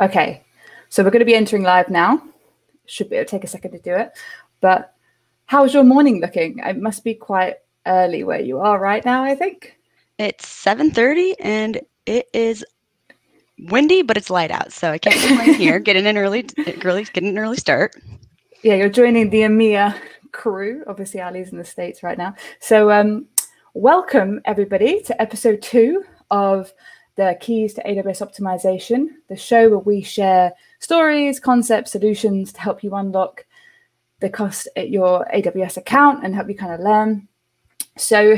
Okay, so we're going to be entering live now. Should be, it'll take a second to do it. But how's your morning looking? It must be quite early where you are right now, I think. It's 7:30 and it is windy, but it's light out. So I can't complain here. Getting an early start. Yeah, you're joining the EMEA crew. Obviously, Ali's in the States right now. So welcome, everybody, to episode 2 of the Keys to AWS Optimization, the show where we share stories, concepts, solutions to help you unlock the cost at your AWS account and help you kind of learn. So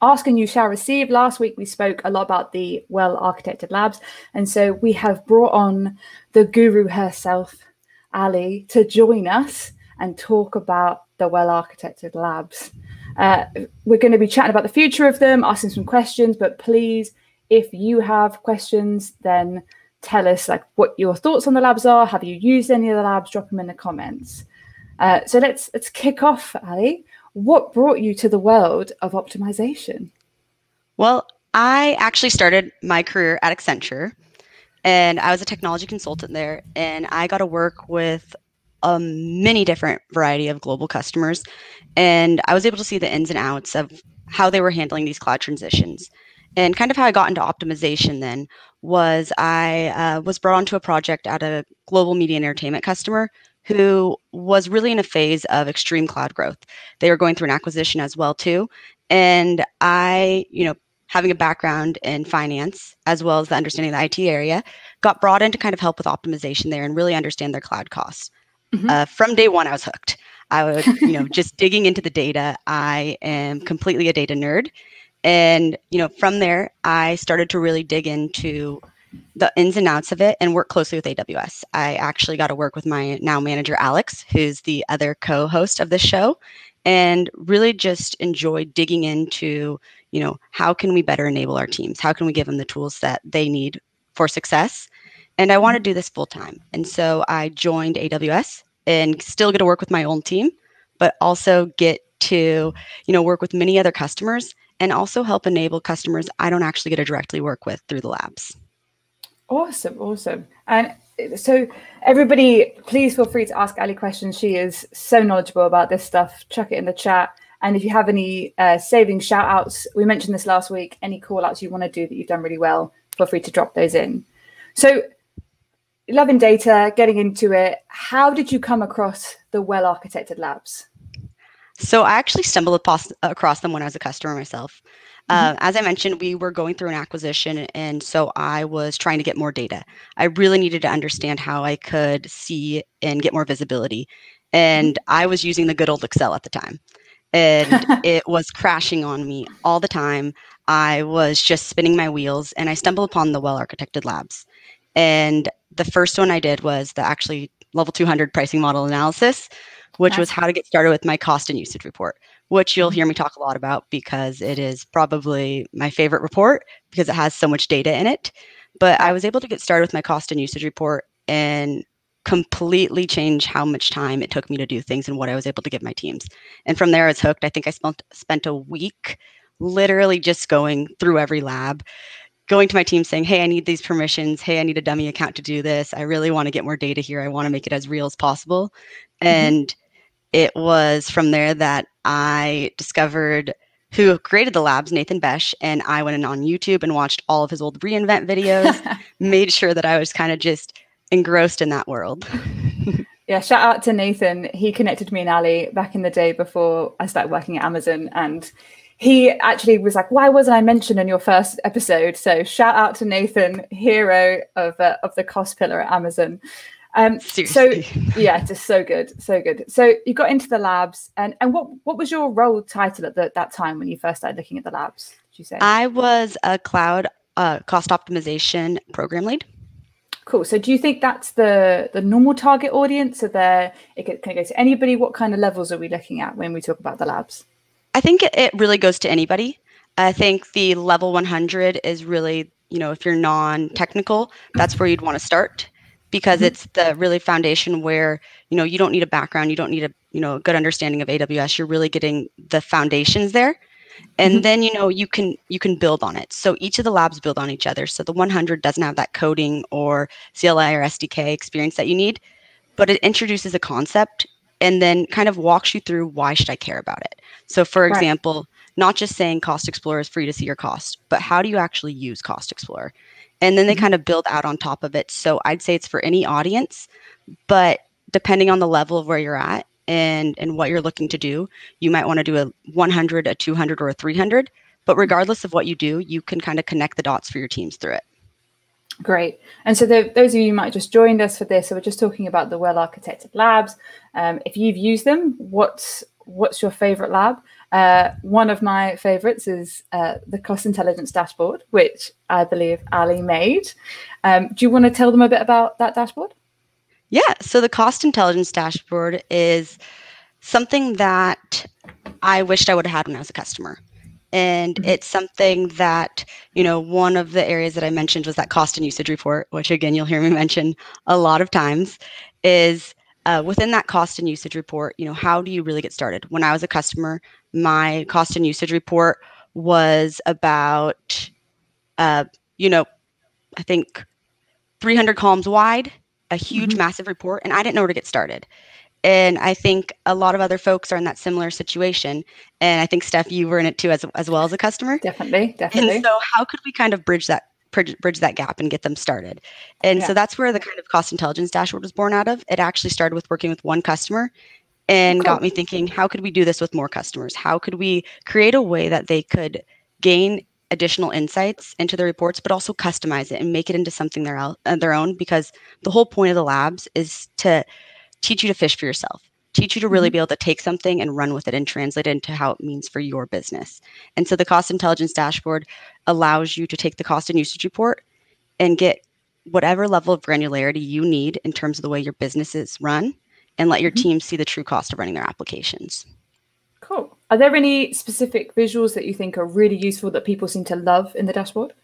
ask and you shall receive. Last week, we spoke a lot about the Well-Architected Labs. And so we have brought on the guru herself, Ali, to join us and talk about the Well-Architected Labs. We're going to be chatting about the future of them, asking some questions, but please, if you have questions, then tell us like what your thoughts on the labs are. Have you used any of the labs? Drop them in the comments. So let's kick off, Ali. What brought you to the world of optimization? Well, I actually started my career at Accenture, and I was a technology consultant there, and I got to work with many different variety of global customers, and I was able to see the ins and outs of how they were handling these cloud transitions. And kind of how I got into optimization then was I was brought onto a project at a global media and entertainment customer who was really in a phase of extreme cloud growth. They were going through an acquisition as well too. And I, having a background in finance as well as the understanding of the IT area, got brought in to kind of help with optimization there and really understand their cloud costs. Mm-hmm. From day one, I was hooked. I was, just digging into the data. I am completely a data nerd. And, from there, I started to really dig into the ins and outs of it and work closely with AWS. I actually got to work with my now manager, Alex, who's the other co-host of this show, and really just enjoyed digging into, how can we better enable our teams? How can we give them the tools that they need for success? And I want to do this full time. And so I joined AWS and still get to work with my own team, but also get to, work with many other customers and also help enable customers I don't actually get to directly work with through the labs. Awesome, awesome. And so everybody, please feel free to ask Ali questions. She is so knowledgeable about this stuff. Chuck it in the chat. And if you have any saving shout outs, we mentioned this last week, any call outs you want to do that you've done really well, feel free to drop those in. So loving data, getting into it, how did you come across the Well-Architected Labs? So I actually stumbled across them when I was a customer myself. As I mentioned, we were going through an acquisition, and so I was trying to get more data. I really needed to understand how I could see and get more visibility. And I was using the good old Excel at the time, and it was crashing on me all the time. I was just spinning my wheels, and I stumbled upon the Well-Architected Labs. And the first one I did was the actually level 200 pricing model analysis, which was how to get started with my cost and usage report, which you'll hear me talk a lot about because it is probably my favorite report because it has so much data in it. But I was able to get started with my cost and usage report and completely change how much time it took me to do things and what I was able to give my teams. And from there, I was hooked. I think I spent a week literally just going through every lab, going to my team saying, hey, I need these permissions. Hey, I need a dummy account to do this. I really want to get more data here. I want to make it as real as possible. And it was from there that I discovered who created the labs, Nathan Besch, and I went in on YouTube and watched all of his old reInvent videos, made sure that I was kind of just engrossed in that world. Yeah, shout out to Nathan. He connected me and Ali back in the day before I started working at Amazon. And he actually was like, why wasn't I mentioned in your first episode? So shout out to Nathan, hero of the cost pillar at Amazon. Seriously. So yeah, just so good, so good. So you got into the labs, and what was your role title at that time when you first started looking at the labs, did you say? I was a cloud cost optimization program lead. Cool. So do you think that's the normal target audience? So can it go to anybody? What kind of levels are we looking at when we talk about the labs? I think it really goes to anybody. I think the level 100 is really, if you're non-technical, that's where you'd want to start. Because it's the really foundation where, you don't need a background, you don't need a, good understanding of AWS. You're really getting the foundations there. And then, you know, you can build on it. So each of the labs build on each other. So the 100 doesn't have that coding or CLI or SDK experience that you need, but it introduces a concept and then kind of walks you through why should I care about it. So for example, not just saying Cost Explorer is free to see your cost, but how do you actually use Cost Explorer? And then they kind of build out on top of it. So I'd say it's for any audience, but depending on the level of where you're at and what you're looking to do, you might want to do a 100, a 200, or a 300. But regardless of what you do, you can kind of connect the dots for your teams through it. Great. And so those of you who might just joined us for this, so we're just talking about the well-architected labs. If you've used them, what's your favorite lab? One of my favorites is the Cost Intelligence Dashboard, which I believe Ali made. Do you want to tell them a bit about that dashboard? Yeah, so the Cost Intelligence Dashboard is something that I wished I would have had when I was a customer. And it's something that, you know, one of the areas that I mentioned was that cost and usage report, which again, you'll hear me mention a lot of times, is within that cost and usage report, you know, how do you really get started? When I was a customer, my cost and usage report was about, you know, I think 300 columns wide, a huge, massive report, and I didn't know where to get started. And I think a lot of other folks are in that similar situation. And I think, Steph, you were in it too, as well as a customer. Definitely. And so how could we kind of bridge that gap and get them started? And so that's where the kind of cost intelligence dashboard was born out of. It actually started with working with one customer and got me thinking, how could we do this with more customers? How could we create a way that they could gain additional insights into the reports, but also customize it and make it into something their own? Because the whole point of the labs is to teach you to fish for yourself, teach you to really be able to take something and run with it and translate it into how it means for your business. And so the cost intelligence dashboard allows you to take the cost and usage report and get whatever level of granularity you need in terms of the way your businesses run and let your team see the true cost of running their applications. Cool. Are there any specific visuals that you think are really useful that people seem to love in the dashboard?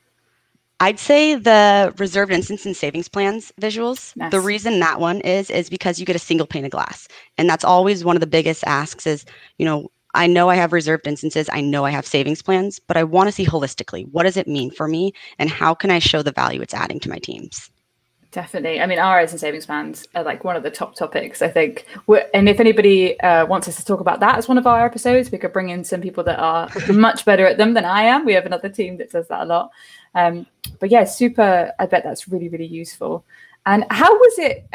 I'd say the reserved instance and savings plans visuals. Nice. The reason that one is because you get a single pane of glass. And that's always one of the biggest asks is, you know I have reserved instances, I know I have savings plans, but I want to see holistically, what does it mean for me and how can I show the value it's adding to my teams? Definitely. I mean, RS and savings plans are like one of the top topics, I think. And if anybody wants us to talk about that as one of our episodes, we could bring in some people that are much better at them than I am. We have another team that does that a lot. But yeah, super. I bet that's really, really useful. And how was it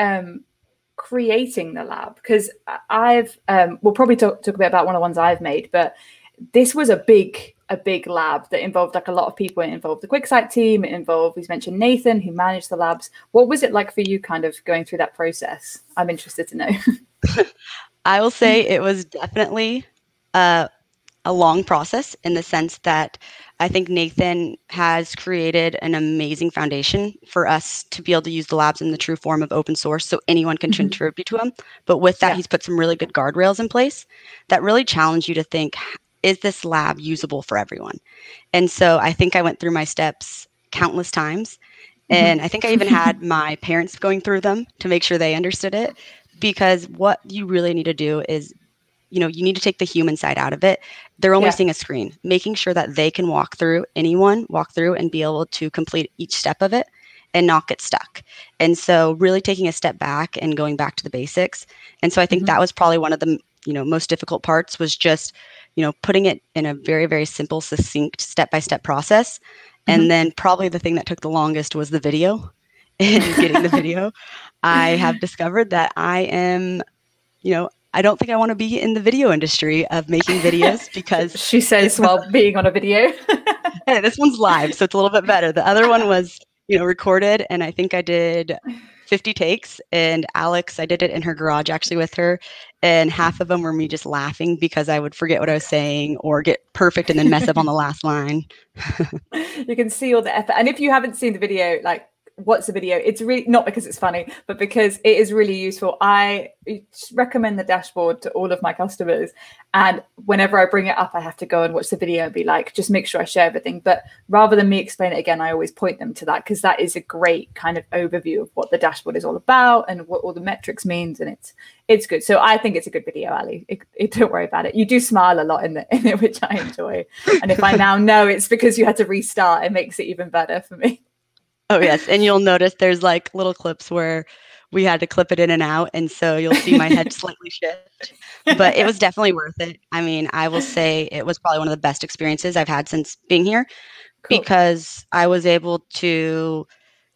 creating the lab? Because I've, we'll probably talk a bit about one of the ones I've made, but this was a big lab that involved like a lot of people. It involved the QuickSight team. It involved, we've mentioned Nathan, who managed the labs. What was it like for you kind of going through that process? I'm interested to know. I will say it was definitely a long process in the sense that I think Nathan has created an amazing foundation for us to be able to use the labs in the true form of open source so anyone can contribute to them. But with that, he's put some really good guardrails in place that really challenge you to think, is this lab usable for everyone? And so I think I went through my steps countless times. And I think I even had my parents going through them to make sure they understood it. Because what you really need to do is, you know, you need to take the human side out of it. They're only seeing a screen, making sure that they can walk through and be able to complete each step of it and not get stuck. And so really taking a step back and going back to the basics. And so I think that was probably one of the, you know, most difficult parts was just, you know, putting it in a very, very simple, succinct, step-by-step process. And then probably the thing that took the longest was the video and getting the video. I have discovered that I am, you know, I don't think I want to be in the video industry of making videos because she says while being on a video. Hey, this one's live, so it's a little bit better. The other one was, you know, recorded, and I think I did 50 takes, and Alex, I did it in her garage actually with her, and half of them were me just laughing because I would forget what I was saying or get perfect and then mess up on the last line. You can see all the effort. And if you haven't seen the video, like watch the video. It's really not because it's funny, but because it is really useful. I recommend the dashboard to all of my customers, and whenever I bring it up, I have to go and watch the video and be like, just make sure I share everything. But rather than me explain it again, I always point them to that, because that is a great kind of overview of what the dashboard is all about and what all the metrics means, and it's good. So I think it's a good video, Ali. Don't worry about it. You do smile a lot in it, which I enjoy. And if I now know it's because you had to restart, it makes it even better for me. Oh, yes. And you'll notice there's like little clips where we had to clip it in and out. And so you'll see my head slightly shift. But it was definitely worth it. I mean, I will say it was probably one of the best experiences I've had since being here. Cool. Because I was able to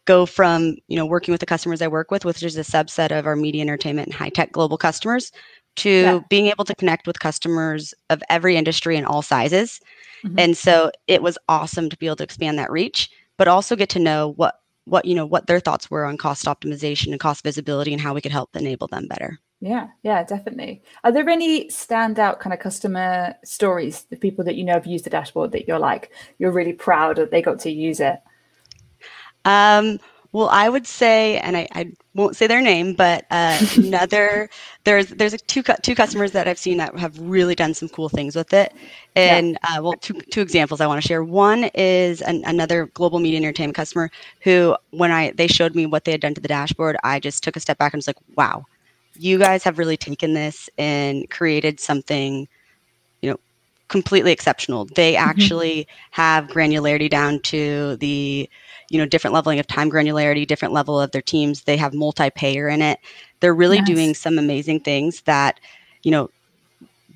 go from, you know, working with the customers I work with, which is a subset of our media, entertainment, and high-tech global customers, to being able to connect with customers of every industry and all sizes. Mm-hmm. And so it was awesome to be able to expand that reach, but also get to know what their thoughts were on cost optimization and cost visibility and how we could help enable them better. Yeah, yeah, definitely. Are there any standout kind of customer stories, the people that you know have used the dashboard that you're like, you're really proud that they got to use it? Well, I would say, and I won't say their name, but there's two customers that I've seen that have really done some cool things with it. And two examples I want to share. One is another global media and entertainment customer who, when they showed me what they had done to the dashboard, I just took a step back and was like, wow, you guys have really taken this and created something, you know, completely exceptional. They actually have granularity down to the, you know, different leveling of time granularity, different level of their teams. They have multi-payer in it. They're really doing some amazing things that, you know,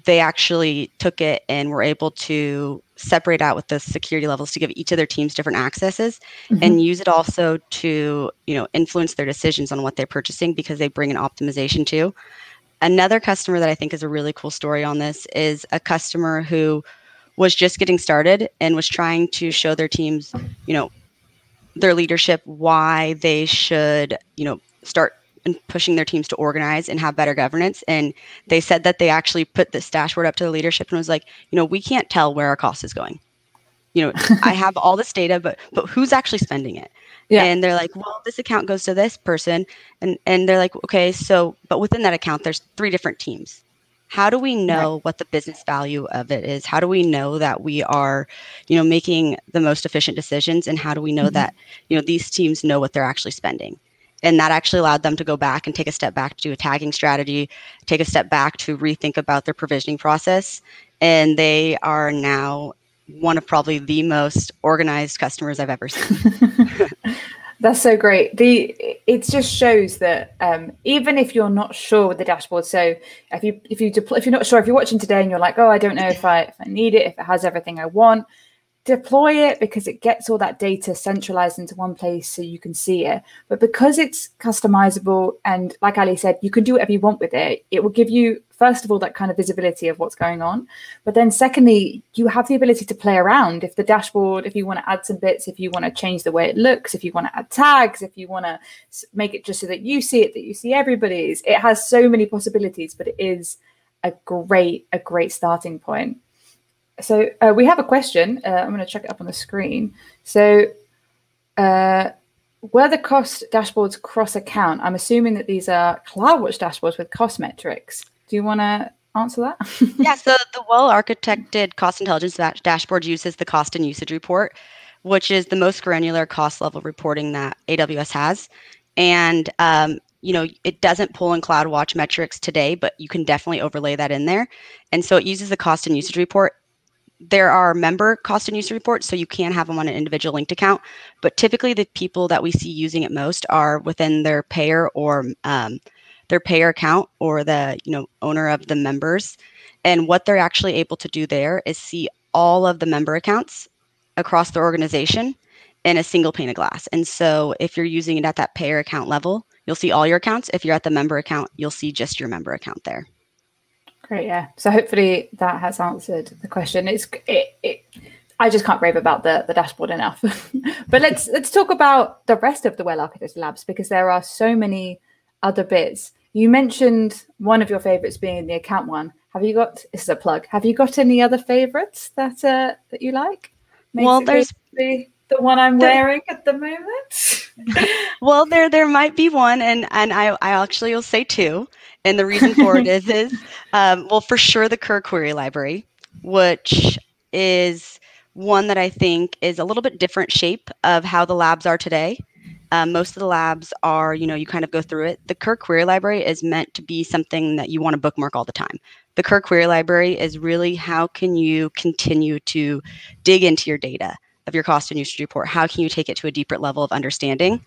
they actually took it and were able to separate out with the security levels to give each of their teams different accesses and use it also to, you know, influence their decisions on what they're purchasing because they bring an optimization to. Another customer that I think is a really cool story on this is a customer who was just getting started and was trying to show their teams, you know, their leadership, why they should, you know, start pushing their teams to organize and have better governance. And they said that they actually put this dashboard up to the leadership and was like, you know, we can't tell where our cost is going. You know, I have all this data, but who's actually spending it? Yeah. And they're like, well, this account goes to this person. And they're like, okay, so, but within that account, there's 3 different teams. How do we know what the business value of it is? How do we know that we are, you know, making the most efficient decisions? And how do we know that, you know, these teams know what they're actually spending? And that actually allowed them to go back and take a step back to do a tagging strategy, take a step back to rethink about their provisioning process. And they are now one of probably the most organized customers I've ever seen. That's so great. It just shows that even if you're not sure with the dashboard, so if you're not sure, if you're watching today and you're like, oh, I don't know if I need it, if it has everything I want, deploy it because it gets all that data centralized into one place so you can see it. But because it's customizable and like Ali said, you can do whatever you want with it, it will give you, first of all, that kind of visibility of what's going on. But then secondly, you have the ability to play around. If the dashboard, if you want to add some bits, if you want to change the way it looks, if you want to add tags, if you want to make it just so that you see it, that you see everybody's, it has so many possibilities, but it is a great starting point. So we have a question. I'm going to check it up on the screen. So were the cost dashboards cross-account? I'm assuming that these are CloudWatch dashboards with cost metrics. Do you want to answer that? Yeah, so the well-architected cost intelligence dashboard uses the cost and usage report, which is the most granular cost level reporting that AWS has. And, you know, it doesn't pull in CloudWatch metrics today, but you can definitely overlay that in there. And so it uses the cost and usage report. There are member cost and usage reports, so you can have them on an individual linked account. But typically the people that we see using it most are within their payer or their payer account or the, you know, owner of the members. And what they're actually able to do there is see all of the member accounts across the organization in a single pane of glass. And so if you're using it at that payer account level, you'll see all your accounts. If you're at the member account, you'll see just your member account there. Great. Yeah. So hopefully that has answered the question. I just can't rave about the dashboard enough, but let's talk about the rest of the well-architected labs, because there are so many other bits. You mentioned one of your favorites being the account one. This is a plug. Have you got any other favorites that you like? Well, there's the one I'm wearing at the moment? Well, there might be one, and I actually will say two. And the reason for it is well, for sure, the CUR Query Library, which is one that I think is a little bit different shape of how the labs are today. Most of the labs are, you know, you kind of go through it. The CUR Query Library is meant to be something that you want to bookmark all the time. The CUR Query Library is really how can you continue to dig into your data of your cost and usage report? How can you take it to a deeper level of understanding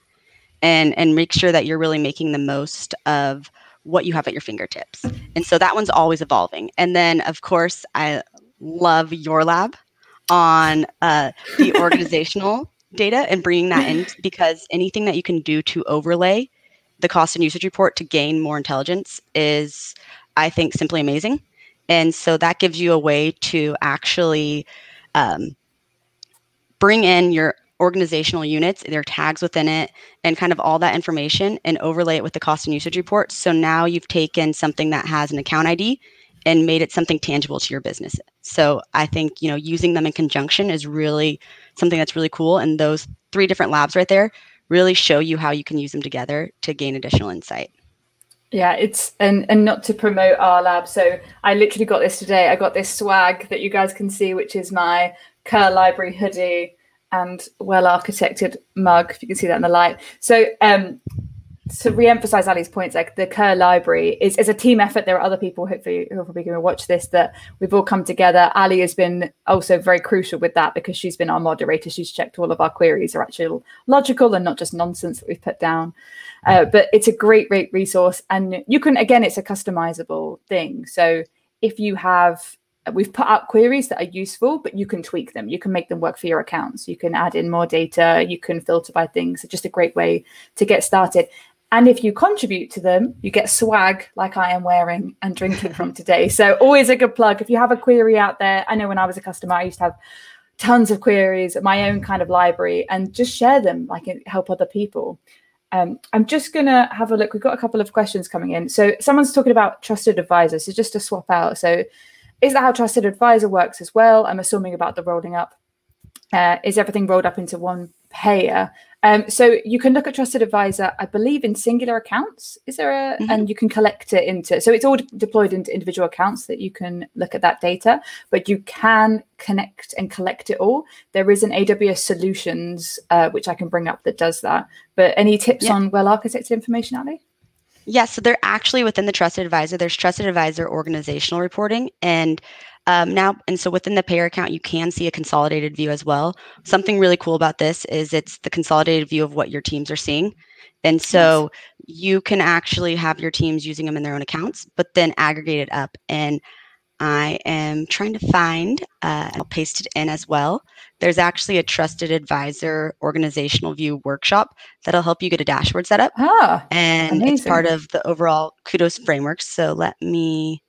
and make sure that you're really making the most of what you have at your fingertips? And so that one's always evolving. And then, of course, I love your lab on the organizational data and bringing that in, because anything that you can do to overlay the cost and usage report to gain more intelligence is, I think, simply amazing. And so that gives you a way to actually bring in your organizational units, their tags within it, and kind of all that information and overlay it with the cost and usage report. So now you've taken something that has an account ID and made it something tangible to your business. So I think, you know, using them in conjunction is really something that's really cool. And those three different labs right there really show you how you can use them together to gain additional insight. Yeah, it's and not to promote our lab. So I literally got this today. I got this swag that you guys can see, which is my CUR Library hoodie and well-architected mug, if you can see that in the light. So to re-emphasize Ali's points, like the CUR Library is a team effort. There are other people, hopefully, who are probably going to watch this, that we've all come together. Ali has been also very crucial with that because she's been our moderator. She's checked all of our queries are actually logical and not just nonsense that we've put down. But it's a great, great resource. And you can, again, it's a customizable thing. So if you have, we've put out queries that are useful, but you can tweak them. You can make them work for your accounts. You can add in more data. You can filter by things. It's just a great way to get started. And if you contribute to them, you get swag like I am wearing and drinking from today. So always a good plug. If you have a query out there, I know when I was a customer, I used to have tons of queries, my own kind of library, and just share them, like help other people. I'm just going to have a look. We've got a couple of questions coming in. So someone's talking about Trusted Advisor. So just to swap out. So is that how Trusted Advisor works as well? I'm assuming about the rolling up. Is everything rolled up into one payer? So you can look at Trusted Advisor, I believe, in singular accounts. Is there a, and you can collect it into, so it's all deployed into individual accounts that you can look at that data, but you can connect and collect it all. There is an AWS solutions, which I can bring up that does that. But any tips on well-architected information, Ali? Yeah, so they're actually within the Trusted Advisor. There's Trusted Advisor organizational reporting, and so within the payer account, you can see a consolidated view as well. Something really cool about this is it's the consolidated view of what your teams are seeing. And so you can actually have your teams using them in their own accounts, but then aggregate it up. And I am trying to find, I'll paste it in as well. There's actually a Trusted Advisor organizational view workshop that'll help you get a dashboard set up. Oh, and amazing. It's part of the overall Kudos framework. So let me...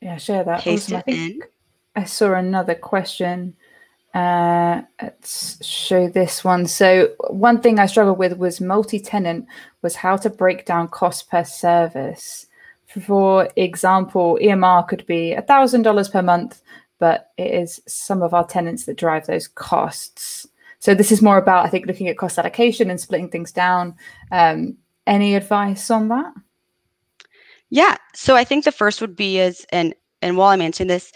yeah, share that. Awesome. I think I saw another question. Let's show this one. So one thing I struggled with was multi-tenant, was how to break down cost per service. For example, EMR could be $1,000 per month, but it is some of our tenants that drive those costs. So this is more about, I think, looking at cost allocation and splitting things down. Any advice on that? Yeah, so I think the first would be is, and while I'm answering this,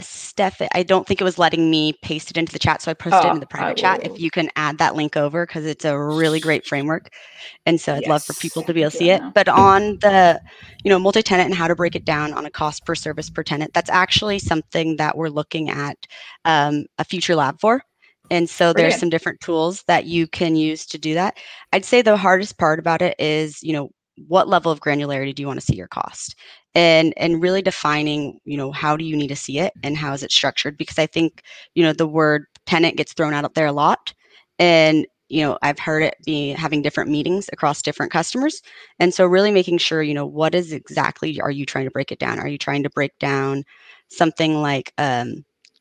Steph, I don't think it was letting me paste it into the chat, so I posted it in the private chat. If you can add that link over, because it's a really great framework, and so I'd love for people to be able to see it. But on the, you know, multi-tenant and how to break it down on a cost per service per tenant, that's actually something that we're looking at a future lab for. And so there's some different tools that you can use to do that. I'd say the hardest part about it is, you know, what level of granularity do you want to see your cost, and really defining, you know, how do you need to see it and how is it structured? Because I think, you know, the word tenant gets thrown out there a lot, and, you know, I've heard it be having different meetings across different customers. And so really making sure, you know, what is exactly are you trying to break it down? Are you trying to break down something like, you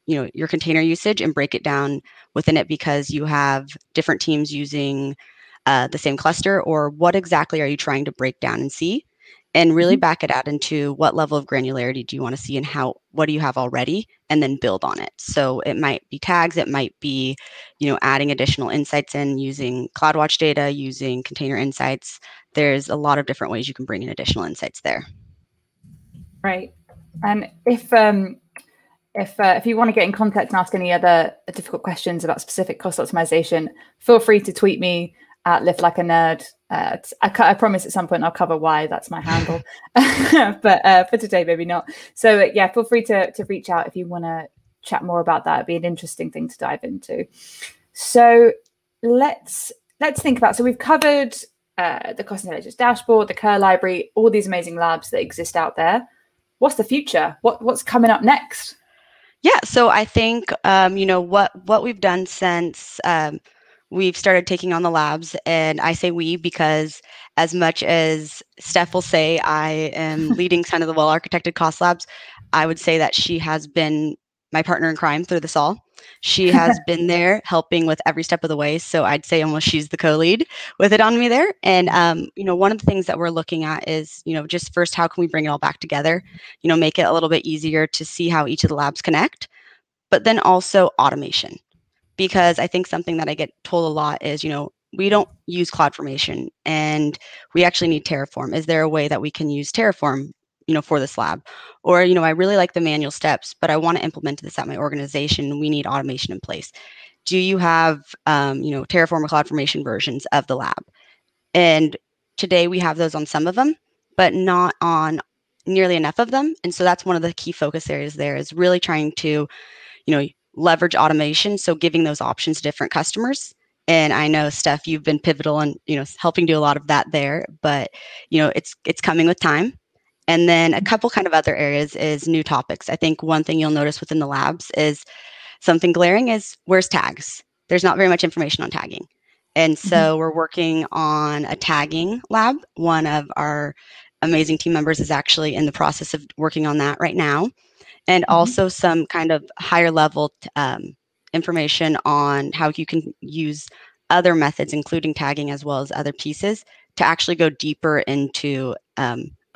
know, your container usage and break it down within it because you have different teams using the same cluster, or what exactly are you trying to break down and see? and really back it out into what level of granularity do you want to see and how, what do you have already, and then build on it. So it might be tags, it might be, you know, adding additional insights in using CloudWatch data, using container insights. There's a lot of different ways you can bring in additional insights there. Right. And if you want to get in contact and ask any other difficult questions about specific cost optimization, feel free to tweet me at LiveLikeANerd. I promise at some point I'll cover why that's my handle, but for today, maybe not. So yeah, feel free to reach out if you want to chat more about that. It'd be an interesting thing to dive into. So let's think about, so we've covered the Cost Intelligence Dashboard, the CUR library, all these amazing labs that exist out there. What's the future? What's coming up next? Yeah, so I think, you know, what we've done since we've started taking on the labs, and I say we because as much as Steph will say I am leading kind of the well-architected cost labs, I would say that she has been my partner in crime through this all. She has been there helping with every step of the way. So I'd say almost she's the co-lead with it on me there. And, you know, one of the things that we're looking at is, you know, just first, how can we bring it all back together, you know, make it a little bit easier to see how each of the labs connect, but then also automation. Because I think something that I get told a lot is, you know, we don't use CloudFormation and we actually need Terraform. Is there a way that we can use Terraform, you know, for this lab? Or, you know, I really like the manual steps, but I want to implement this at my organization. We need automation in place. Do you have, you know, Terraform or CloudFormation versions of the lab? And today we have those on some of them, but not on nearly enough of them. And so that's one of the key focus areas there, is really trying to, you know, leverage automation. So giving those options to different customers. And I know, Steph, you've been pivotal in, you know, helping do a lot of that there, but, you know, it's coming with time. And then a couple kind of other areas is new topics. I think one thing you'll notice within the labs is something glaring is, where's tags? There's not very much information on tagging. And so we're working on a tagging lab. One of our amazing team members is actually in the process of working on that right now. And also some kind of higher level information on how you can use other methods, including tagging as well as other pieces, to actually go deeper into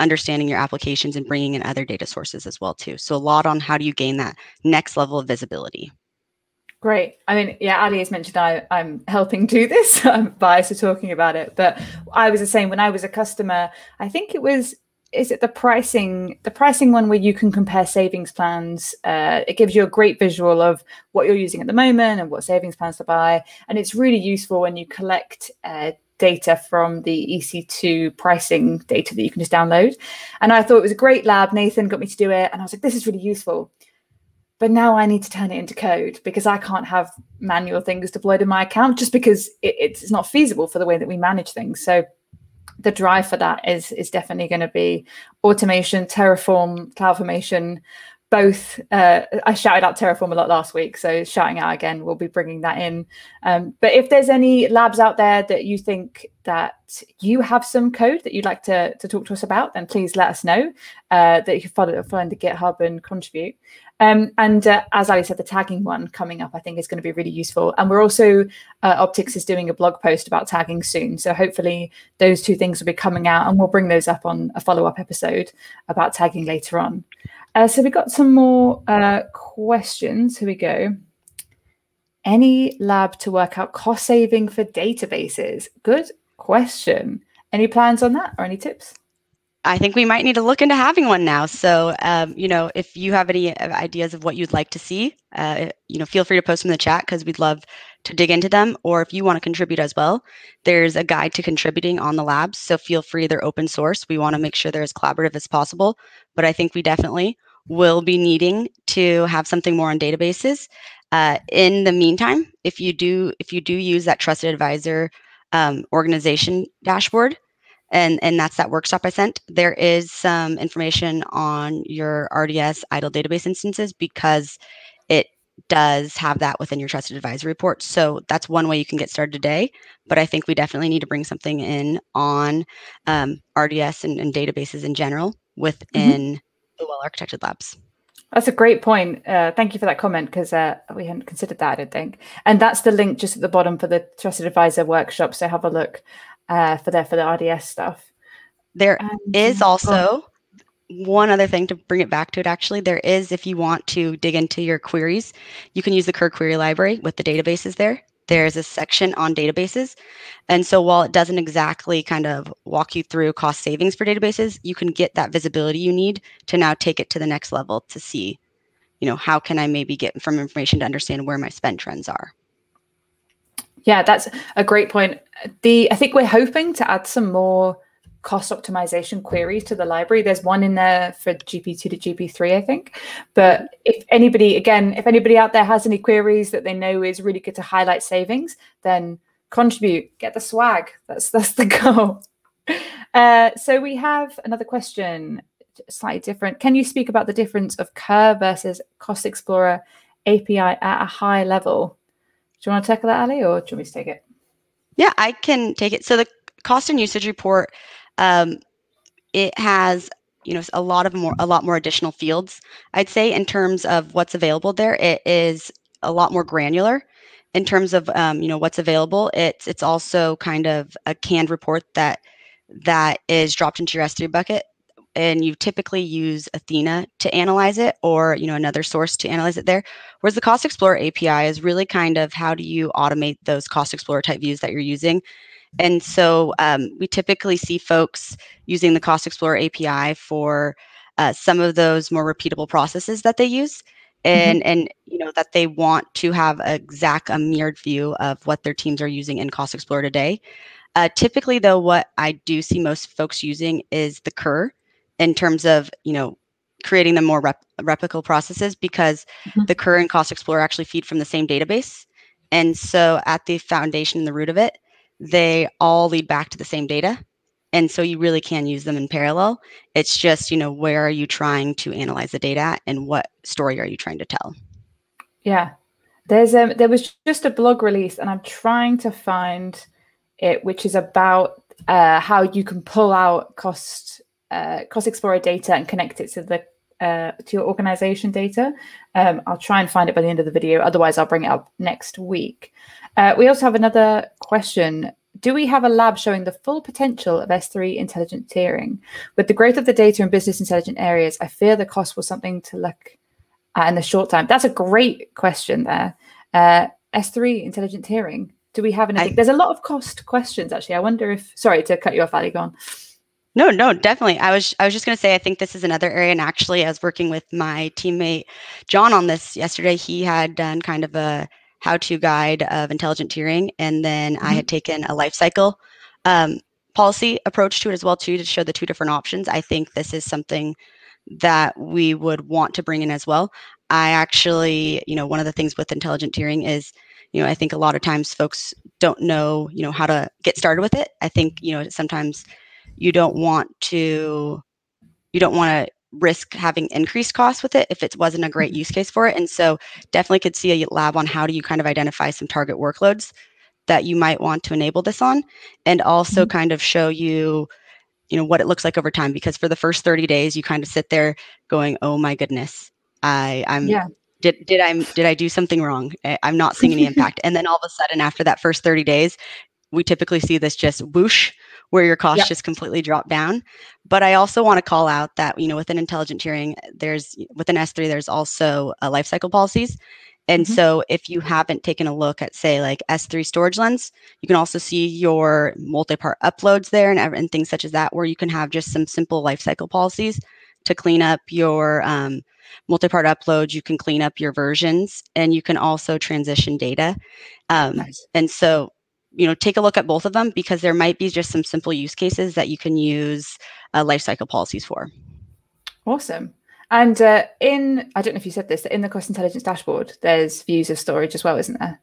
understanding your applications and bringing in other data sources as well too. So a lot on how do you gain that next level of visibility. Great. I mean, yeah, Ali has mentioned I'm helping do this. I'm biased to talking about it, but I was the same when I was a customer. I think it was, is it the pricing one where you can compare savings plans? It gives you a great visual of what you're using at the moment and what savings plans to buy. And it's really useful when you collect data from the EC2 pricing data that you can just download. And I thought it was a great lab. Nathan got me to do it. And I was like, this is really useful. But now I need to turn it into code because I can't have manual things deployed in my account just because it's not feasible for the way that we manage things. So the drive for that is definitely going to be automation, Terraform, CloudFormation, both. I shouted out Terraform a lot last week, so shouting out again, we'll be bringing that in. But if there's any labs out there that you think that you have some code that you'd like to talk to us about, then please let us know, that you can find the GitHub and contribute. And as Ali said, the tagging one coming up, I think, is going to be really useful. And we're also, Optics is doing a blog post about tagging soon. So hopefully those two things will be coming out, and we'll bring those up on a follow-up episode about tagging later on. So we got some more questions. Here we go. Any lab to work out cost saving for databases? Good question. Any plans on that or any tips? I think we might need to look into having one now. So, you know, if you have any ideas of what you'd like to see, you know, feel free to post them in the chat because we'd love to dig into them. Or if you want to contribute as well, there's a guide to contributing on the labs. So feel free, they're open source. We want to make sure they're as collaborative as possible. But I think we definitely will be needing to have something more on databases. In the meantime, if you do use that Trusted Advisor organization dashboard, and that's that workshop I sent, there is some information on your RDS idle database instances because it does have that within your Trusted Advisor report. So that's one way you can get started today. But I think we definitely need to bring something in on RDS and databases in general within the well-architected labs. That's a great point. Thank you for that comment, because we hadn't considered that, I don't think. And that's the link just at the bottom for the Trusted Advisor workshop. So have a look for the RDS stuff. There is also one other thing to bring it back to it, actually. There is, if you want to dig into your queries, you can use the CUR Query Library with the databases there. There's a section on databases. And so while it doesn't exactly kind of walk you through cost savings for databases, you can get that visibility you need to now take it to the next level to see, you know, how can I maybe get from information to understand where my spend trends are. Yeah, that's a great point. I think we're hoping to add some more cost optimization queries to the library. There's one in there for GP2 to GP3, I think. But if anybody, again, if anybody out there has any queries that they know is really good to highlight savings, then contribute, get the swag. That's the goal. So we have another question, slightly different. Can you speak about the difference of CUR versus Cost Explorer API at a high level? Do you want to tackle that, Ali, or do you want me to take it? Yeah, I can take it. So the cost and usage report, it has, you know, a lot more additional fields. I'd say in terms of what's available there, it is a lot more granular. In terms of you know, what's available, it's also kind of a canned report that is dropped into your S3 bucket, and you typically use Athena to analyze it, or, you know, another source to analyze it there. Whereas the Cost Explorer API is really kind of how do you automate those Cost Explorer type views that you're using. And so we typically see folks using the Cost Explorer API for some of those more repeatable processes that they use, and and you know, that they want to have a mirrored view of what their teams are using in Cost Explorer today. Typically, though, what I do see most folks using is the CUR, in terms of, you know, creating the more replicable processes, because the CUR and Cost Explorer actually feed from the same database. And so at the foundation and the root of it, they all lead back to the same data. And so you really can use them in parallel. It's just, you know, where are you trying to analyze the data at, and what story are you trying to tell? Yeah, there was just a blog release, and I'm trying to find it, which is about how you can pull out Cost Explorer data and connect it to the to your organization data. I'll try and find it by the end of the video. Otherwise, I'll bring it up next week. We also have another question. Do we have a lab showing the full potential of S3 intelligent tiering? With the growth of the data and business intelligent areas, I fear the cost was something to look at in the short time. That's a great question there. S3 intelligent tiering. Do we have anything? There's a lot of cost questions, actually. I wonder if, sorry to cut you off, Ali, go on. No, definitely. I was just going to say, I think this is another area. And actually, I was working with my teammate, John, on this yesterday. He had done kind of a how-to guide of intelligent tiering. And then I had taken a life cycle policy approach to it as well, too, to show the two different options. I think this is something that we would want to bring in as well. I actually, you know, one of the things with intelligent tiering is, you know, I think a lot of times folks don't know, you know, how to get started with it. I think, you know, sometimes you don't want to risk having increased costs with it if it wasn't a great use case for it. And so definitely could see a lab on how do you kind of identify some target workloads that you might want to enable this on, and also kind of show you, you know, what it looks like over time. Because for the first 30 days, you kind of sit there going, oh my goodness, did I do something wrong? I'm not seeing any impact. And then all of a sudden, after that first 30 days, we typically see this just whoosh, where your costs just completely drop down. But I also want to call out that, you know, within intelligent tiering, within S3, there's also lifecycle policies. And so if you haven't taken a look at, say, like S3 storage lens, you can also see your multi-part uploads there and things such as that, where you can have just some simple lifecycle policies to clean up your multi-part uploads. You can clean up your versions, and you can also transition data. And so, you know, take a look at both of them, because there might be just some simple use cases that you can use lifecycle policies for. Awesome. And I don't know if you said this, in the Cost Intelligence Dashboard, there's views of storage as well, isn't there?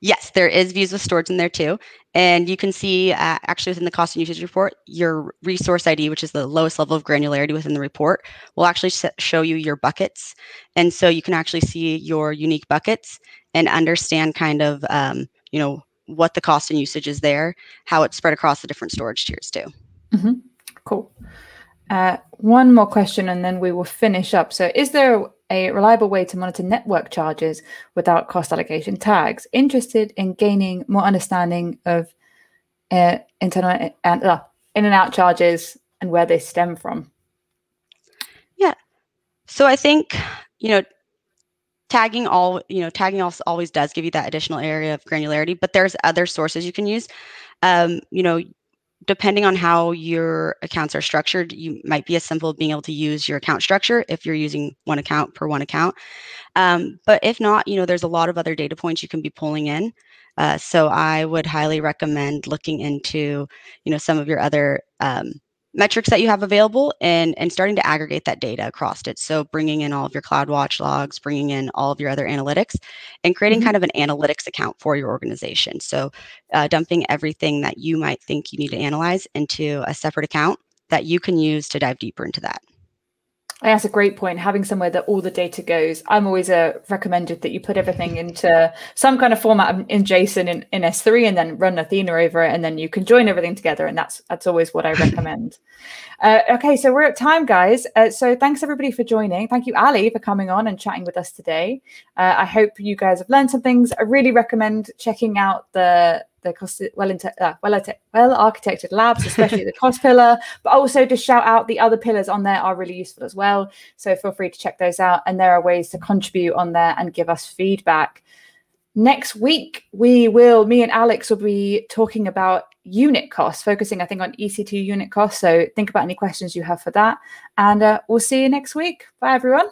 Yes, there is views of storage in there too. And you can see actually within the cost and usage report, your resource ID, which is the lowest level of granularity within the report, will actually show you your buckets. And so you can actually see your unique buckets and understand kind of, you know, what the cost and usage is there, how it's spread across the different storage tiers too. Cool. One more question, and then we will finish up. So is there a reliable way to monitor network charges without cost allocation tags? Interested in gaining more understanding of internal in and out charges and where they stem from? Yeah. So I think, tagging always does give you that additional area of granularity, but there's other sources you can use. Depending on how your accounts are structured, you might be as simple as being able to use your account structure if you're using one account per one account. But if not, there's a lot of other data points you can be pulling in. So I would highly recommend looking into, some of your other metrics that you have available and starting to aggregate that data across it. So bringing in all of your CloudWatch logs, bringing in all of your other analytics and creating kind of an analytics account for your organization. So dumping everything that you might think you need to analyze into a separate account that you can use to dive deeper into that. And that's a great point, having somewhere that all the data goes. I'm always recommended that you put everything into some kind of format in JSON in S3 and then run Athena over it, and then you can join everything together. And that's always what I recommend. Okay, so we're at time, guys. So thanks, everybody, for joining. Thank you, Ali, for coming on and chatting with us today. I hope you guys have learned some things. I really recommend checking out the well-architected labs, especially the cost pillar, but also to shout out the other pillars on there are really useful as well. So feel free to check those out. And there are ways to contribute on there and give us feedback. Next week, me and Alex will be talking about unit costs, focusing, I think, on EC2 unit costs. So think about any questions you have for that. And we'll see you next week. Bye, everyone.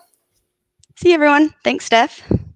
See you, everyone. Thanks, Steph.